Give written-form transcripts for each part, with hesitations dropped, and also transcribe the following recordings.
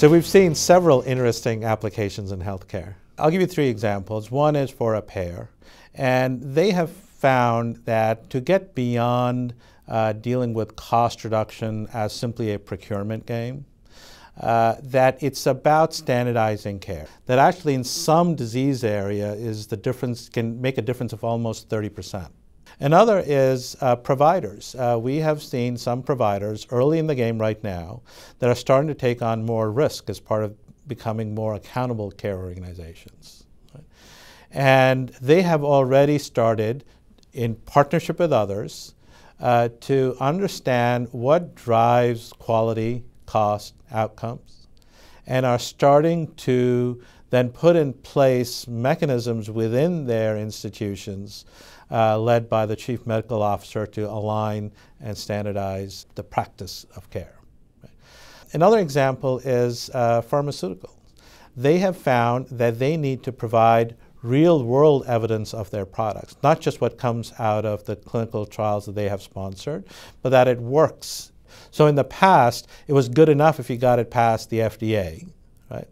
So we've seen several interesting applications in healthcare. I'll give you three examples. One is for a payer, and they have found that to get beyond dealing with cost reduction as simply a procurement game, that it's about standardizing care. That actually in some disease area is the difference, can make a difference of almost 30%. Another is providers. We have seen some providers early in the game right now that are starting to take on more risk as part of becoming more accountable care organizations. Right? And they have already started, in partnership with others, to understand what drives quality, cost, outcomes, and are starting to then put in place mechanisms within their institutions led by the chief medical officer to align and standardize the practice of care. Right? Another example is pharmaceuticals. They have found that they need to provide real-world evidence of their products, not just what comes out of the clinical trials that they have sponsored, but that it works. So in the past, it was good enough if you got it past the FDA. Right?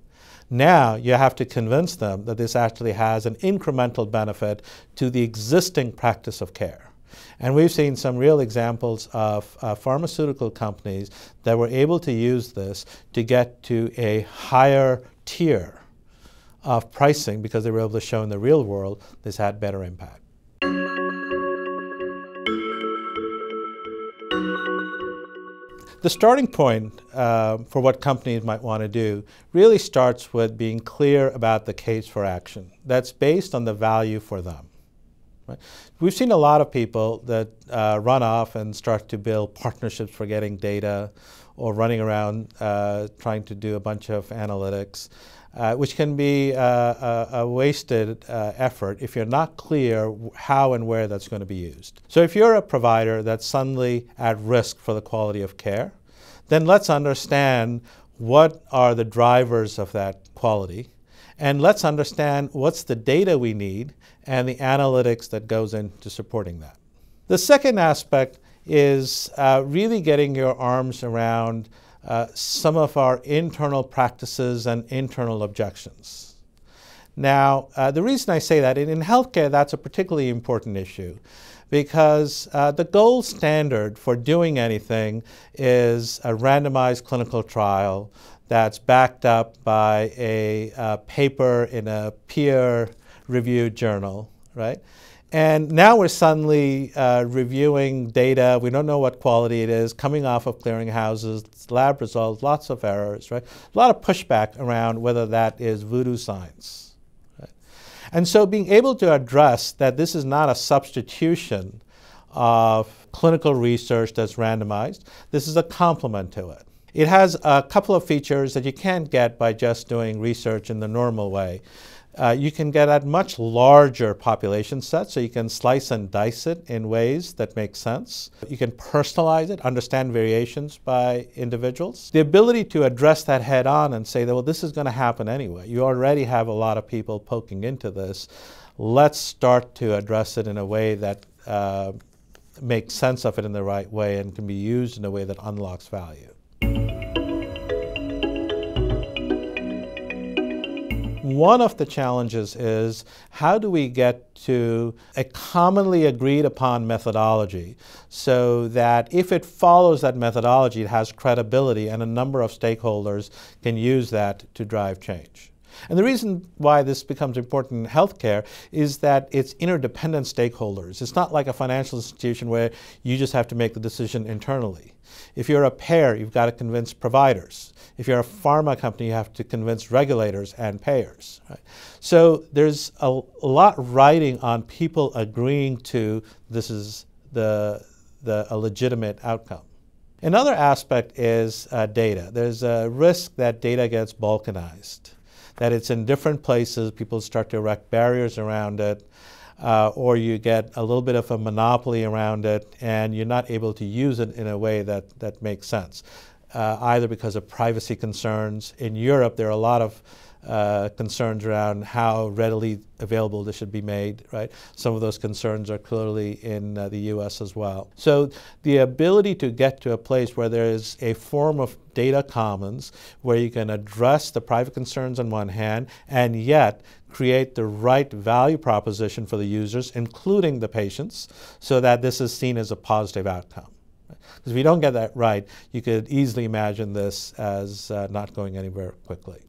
Now you have to convince them that this actually has an incremental benefit to the existing practice of care. And we've seen some real examples of pharmaceutical companies that were able to use this to get to a higher tier of pricing because they were able to show in the real world this had better impact. The starting point for what companies might want to do really starts with being clear about the case for action that's based on the value for them. Right? We've seen a lot of people that run off and start to build partnerships for getting data or running around trying to do a bunch of analytics, which can be a wasted effort if you're not clear how and where that's going to be used. So if you're a provider that's suddenly at risk for the quality of care, then let's understand what are the drivers of that quality, and let's understand what's the data we need and the analytics that goes into supporting that. The second aspect is really getting your arms around some of our internal practices and internal objections. Now, the reason I say that, in healthcare, that's a particularly important issue because the gold standard for doing anything is a randomized clinical trial that's backed up by a paper in a peer-reviewed journal, right? And now we're suddenly reviewing data. We don't know what quality it is, coming off of clearinghouses, lab results, lots of errors, right? A lot of pushback around whether that is voodoo science. Right? And so being able to address that this is not a substitution of clinical research that's randomized. This is a complement to it. It has a couple of features that you can't get by just doing research in the normal way. You can get at much larger population sets, so you can slice and dice it in ways that make sense. You can personalize it, understand variations by individuals. The ability to address that head on and say that, well, this is going to happen anyway. You already have a lot of people poking into this. Let's start to address it in a way that makes sense of it in the right way and can be used in a way that unlocks value. One of the challenges is how do we get to a commonly agreed upon methodology so that if it follows that methodology, it has credibility and a number of stakeholders can use that to drive change. And the reason why this becomes important in healthcare is that it's interdependent stakeholders. It's not like a financial institution where you just have to make the decision internally. If you're a payer, you've got to convince providers. If you're a pharma company, you have to convince regulators and payers. Right? So there's a lot riding on people agreeing to this is a legitimate outcome. Another aspect is data. There's a risk that data gets balkanized, that it's in different places, people start to erect barriers around it, or you get a little bit of a monopoly around it, and you're not able to use it in a way that makes sense. either because of privacy concerns. In Europe, there are a lot of concerns around how readily available this should be made, right? Some of those concerns are clearly in the US as well. So the ability to get to a place where there is a form of data commons where you can address the private concerns on one hand and yet create the right value proposition for the users, including the patients, so that this is seen as a positive outcome. Because if you don't get that right, you could easily imagine this as not going anywhere quickly.